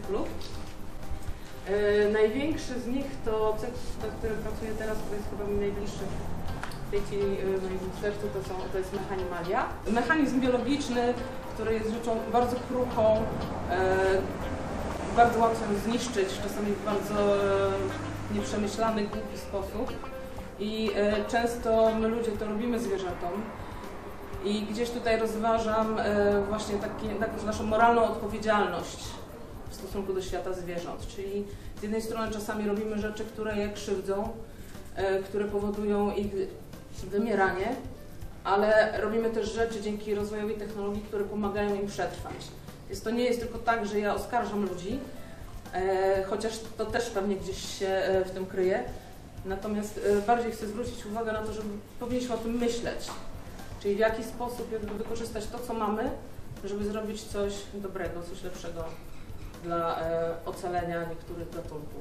cyklu. Największy z nich to cykl, na którym pracuję teraz, to jest chyba mi najbliższy w tej chwili w sercu, to jest mechanimalia. Mechanizm biologiczny, który jest rzeczą bardzo kruchą, bardzo łatwo zniszczyć, czasami w bardzo nieprzemyślany, głupi sposób. I często my ludzie to robimy zwierzętom. I gdzieś tutaj rozważam właśnie taką naszą moralną odpowiedzialność w stosunku do świata zwierząt. Czyli z jednej strony czasami robimy rzeczy, które je krzywdzą, które powodują ich wymieranie, ale robimy też rzeczy dzięki rozwojowi technologii, które pomagają im przetrwać. Więc to nie jest tylko tak, że ja oskarżam ludzi, chociaż to też pewnie gdzieś się w tym kryje. Natomiast bardziej chcę zwrócić uwagę na to, że powinniśmy o tym myśleć. Czyli w jaki sposób jakby wykorzystać to, co mamy, żeby zrobić coś dobrego, coś lepszego dla ocalenia niektórych gatunków.